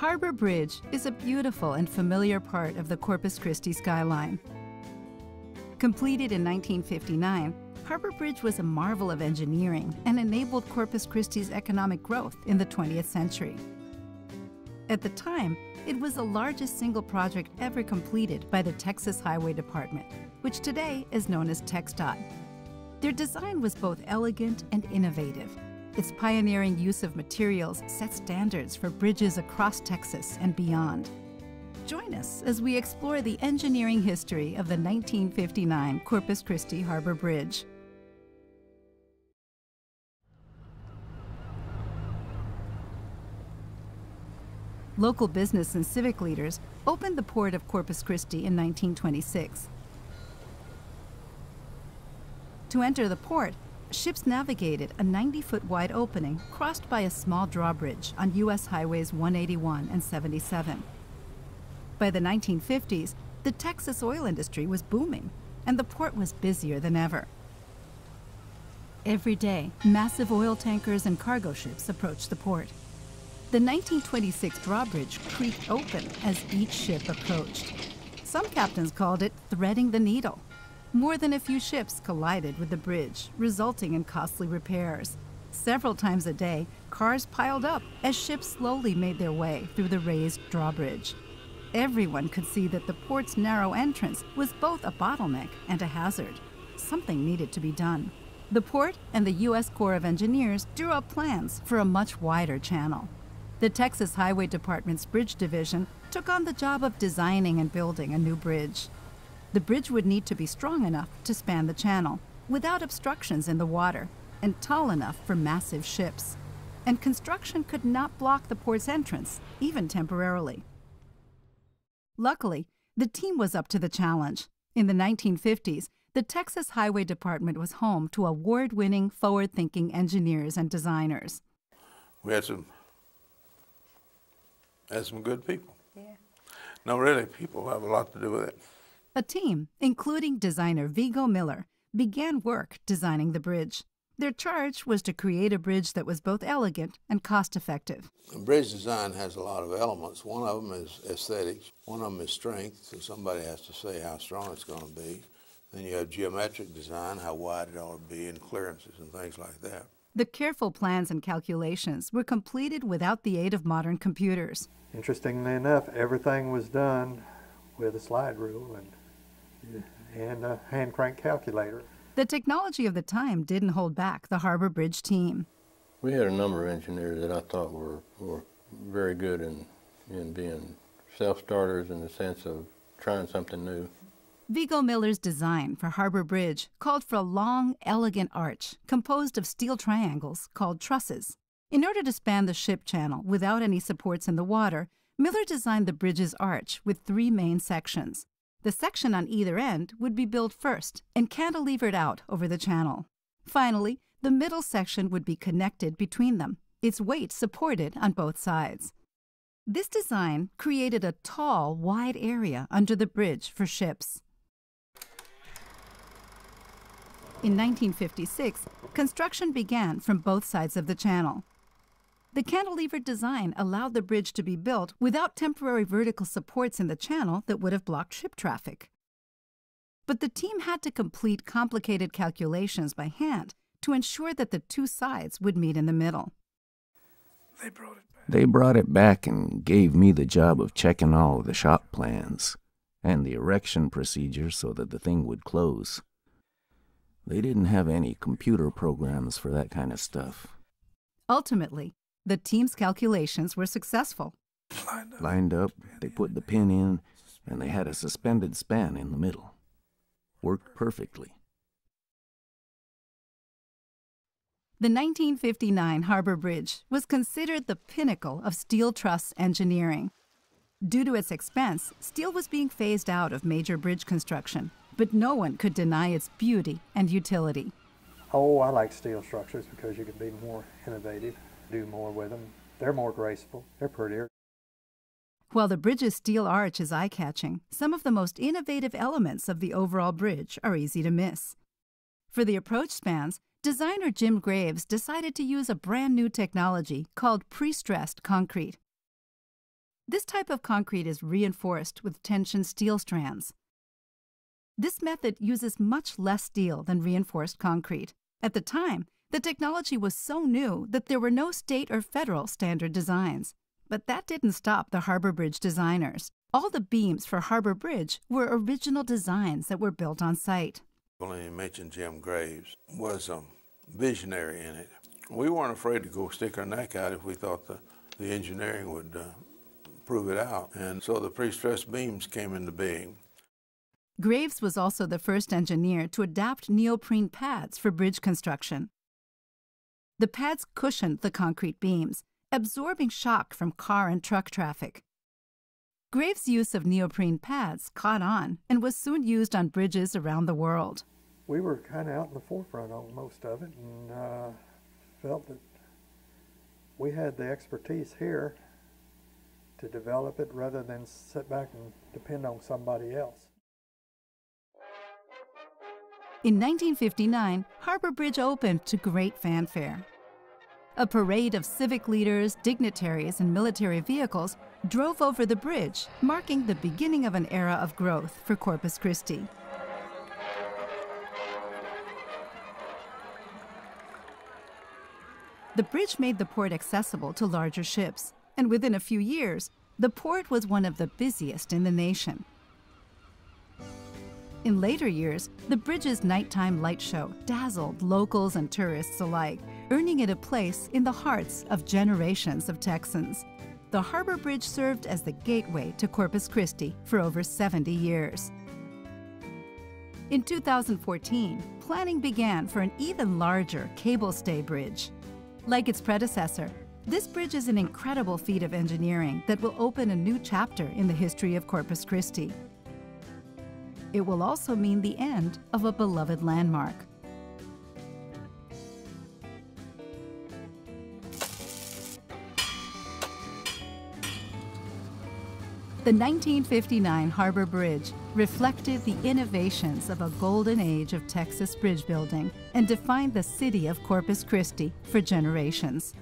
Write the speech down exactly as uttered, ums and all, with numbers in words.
Harbor Bridge is a beautiful and familiar part of the Corpus Christi skyline. Completed in nineteen fifty-nine, Harbor Bridge was a marvel of engineering and enabled Corpus Christi's economic growth in the twentieth century. At the time, it was the largest single project ever completed by the Texas Highway Department, which today is known as TxDOT. Their design was both elegant and innovative. Its pioneering use of materials set standards for bridges across Texas and beyond. Join us as we explore the engineering history of the nineteen fifty-nine Corpus Christi Harbor Bridge. Local business and civic leaders opened the port of Corpus Christi in nineteen twenty-six. To enter the port, ships navigated a ninety-foot wide opening crossed by a small drawbridge on U S Highways one eighty-one and seventy-seven. By the nineteen fifties, the Texas oil industry was booming, and the port was busier than ever. Every day, massive oil tankers and cargo ships approached the port. The nineteen twenty-six drawbridge creaked open as each ship approached. Some captains called it threading the needle. More than a few ships collided with the bridge, resulting in costly repairs. Several times a day, cars piled up as ships slowly made their way through the raised drawbridge. Everyone could see that the port's narrow entrance was both a bottleneck and a hazard. Something needed to be done. The port and the U S Corps of Engineers drew up plans for a much wider channel. The Texas Highway Department's Bridge Division took on the job of designing and building a new bridge. The bridge would need to be strong enough to span the channel without obstructions in the water and tall enough for massive ships. And construction could not block the port's entrance, even temporarily. Luckily, the team was up to the challenge. In the nineteen fifties, the Texas Highway Department was home to award-winning, forward-thinking engineers and designers. We had some, had some good people. Yeah. No, really, people have a lot to do with it. A team, including designer Viggo Miller, began work designing the bridge. Their charge was to create a bridge that was both elegant and cost-effective. Bridge design has a lot of elements. One of them is aesthetics. One of them is strength, so somebody has to say how strong it's going to be. Then you have geometric design, how wide it ought to be, and clearances and things like that. The careful plans and calculations were completed without the aid of modern computers. Interestingly enough, everything was done with a slide rule and and a hand crank calculator. The technology of the time didn't hold back the Harbor Bridge team. We had a number of engineers that I thought were, were very good in, in being self-starters in the sense of trying something new. Viggo Miller's design for Harbor Bridge called for a long, elegant arch composed of steel triangles called trusses. In order to span the ship channel without any supports in the water, Miller designed the bridge's arch with three main sections. The section on either end would be built first and cantilevered out over the channel. Finally, the middle section would be connected between them, its weight supported on both sides. This design created a tall, wide area under the bridge for ships. In nineteen fifty-six, construction began from both sides of the channel. The cantilever design allowed the bridge to be built without temporary vertical supports in the channel that would have blocked ship traffic. But the team had to complete complicated calculations by hand to ensure that the two sides would meet in the middle. They brought it back, they brought it back and gave me the job of checking all of the shop plans and the erection procedure so that the thing would close. They didn't have any computer programs for that kind of stuff. Ultimately, the team's calculations were successful. Lined up. Lined up, they put the pin in, and they had a suspended span in the middle. Worked perfectly. The nineteen fifty-nine Harbor Bridge was considered the pinnacle of steel truss engineering. Due to its expense, steel was being phased out of major bridge construction, but no one could deny its beauty and utility. Oh, I like steel structures because you can be more innovative. Do more with them. They're more graceful. They're prettier. While the bridge's steel arch is eye-catching, some of the most innovative elements of the overall bridge are easy to miss. For the approach spans, designer Jim Graves decided to use a brand new technology called pre-stressed concrete. This type of concrete is reinforced with tension steel strands. This method uses much less steel than reinforced concrete. At the time, the technology was so new that there were no state or federal standard designs. But that didn't stop the Harbor Bridge designers. All the beams for Harbor Bridge were original designs that were built on site. Well, you mentioned Jim Graves was a visionary in it. We weren't afraid to go stick our neck out if we thought the, the engineering would uh, prove it out. And so the pre-stressed beams came into being. Graves was also the first engineer to adapt neoprene pads for bridge construction. The pads cushioned the concrete beams, absorbing shock from car and truck traffic. Graves' use of neoprene pads caught on and was soon used on bridges around the world. We were kind of out in the forefront on most of it, and uh, felt that we had the expertise here to develop it rather than sit back and depend on somebody else. In nineteen fifty-nine, Harbor Bridge opened to great fanfare. A parade of civic leaders, dignitaries, and military vehicles drove over the bridge, marking the beginning of an era of growth for Corpus Christi. The bridge made the port accessible to larger ships, and within a few years, the port was one of the busiest in the nation. In later years, the bridge's nighttime light show dazzled locals and tourists alike, earning it a place in the hearts of generations of Texans. The Harbor Bridge served as the gateway to Corpus Christi for over seventy years. In two thousand fourteen, planning began for an even larger cable-stay bridge. Like its predecessor, this bridge is an incredible feat of engineering that will open a new chapter in the history of Corpus Christi. It will also mean the end of a beloved landmark. The nineteen fifty-nine Harbor Bridge reflected the innovations of a golden age of Texas bridge building and defined the city of Corpus Christi for generations.